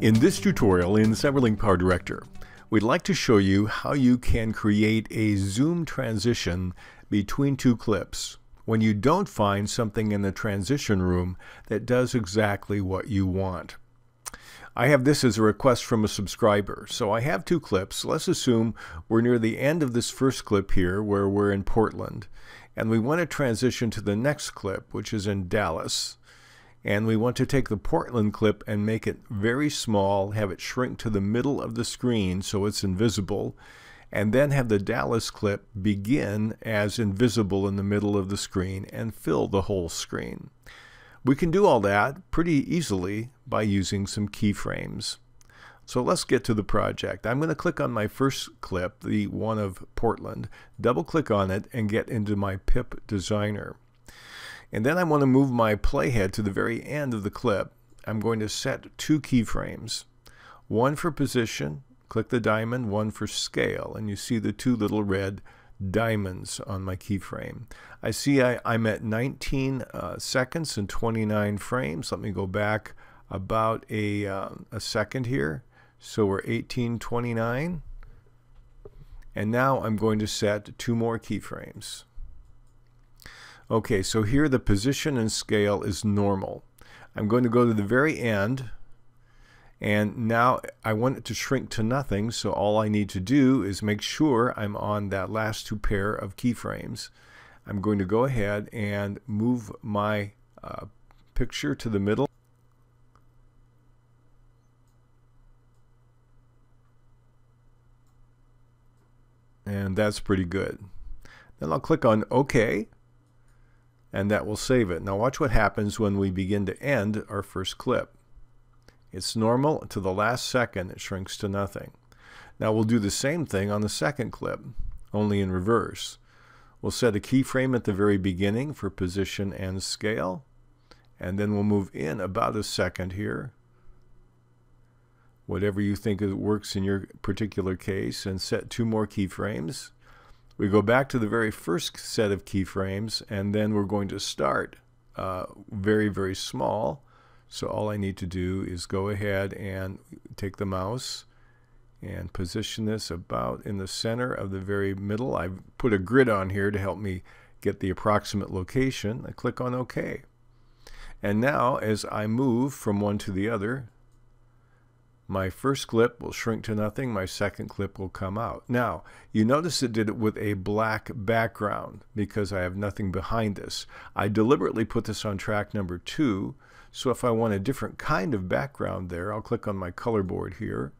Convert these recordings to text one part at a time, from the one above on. In this tutorial in CyberLink PowerDirector, we'd like to show you how you can create a zoom transition between two clips when you don't find something in the transition room that does exactly what you want. I have this as a request from a subscriber. So I have two clips. Let's assume we're near the end of this first clip here where we're in Portland, and we want to transition to the next clip, which is in Dallas. And we want to take the Portland clip and make it very small, have it shrink to the middle of the screen so it's invisible, and then have the Dallas clip begin as invisible in the middle of the screen and fill the whole screen. We can do all that pretty easily by using some keyframes. So let's get to the project. I'm going to click on my first clip, the one of Portland, double click on it, and get into my PIP Designer. And then I want to move my playhead to the very end of the clip. I'm going to set two keyframes. One for position, click the diamond, one for scale. And you see the two little red diamonds on my keyframe. I see I'm at 19 seconds and 29 frames. Let me go back about a second here. So we're 18:29. And now I'm going to set two more keyframes. Okay, so here the position and scale is normal. I'm going to go to the very end, and now I want it to shrink to nothing, so all I need to do is make sure I'm on that last two pair of keyframes. I'm going to go ahead and move my picture to the middle. And that's pretty good. Then I'll click on OK. And that will save it. Now watch what happens when we begin to end our first clip. It's normal to the last second. It shrinks to nothing. Now we'll do the same thing on the second clip, only in reverse. We'll set a keyframe at the very beginning for position and scale, and then we'll move in about a second here, whatever you think works in your particular case, and set two more keyframes. We go back to the very first set of keyframes, and then we're going to start very, very small. So all I need to do is go ahead and take the mouse and position this about in the center of the very middle. I've put a grid on here to help me get the approximate location. I click on OK. And now as I move from one to the other, my first clip will shrink to nothing. My second clip will come out. Now, you notice it did it with a black background because I have nothing behind this. I deliberately put this on track number 2. So if I want a different kind of background there, I'll click on my color board here.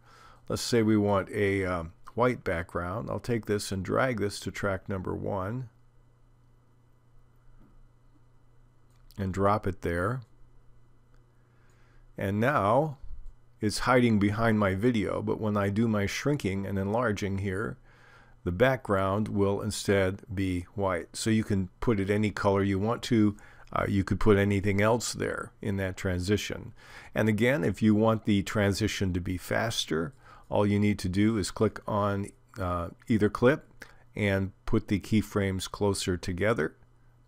Let's say we want a white background. I'll take this and drag this to track number 1 and drop it there. And now it's hiding behind my video, but when I do my shrinking and enlarging here, the background will instead be white. So you can put it any color you want to. You could put anything else there in that transition. And again, if you want the transition to be faster, all you need to do is click on either clip and put the keyframes closer together,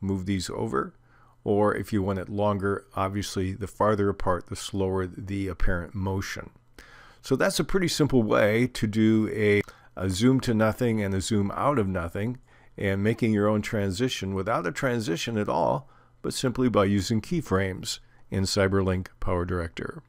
move these over. Or if you want it longer, obviously the farther apart, the slower the apparent motion. So that's a pretty simple way to do a zoom to nothing and a zoom out of nothing, and making your own transition without a transition at all, but simply by using keyframes in CyberLink PowerDirector.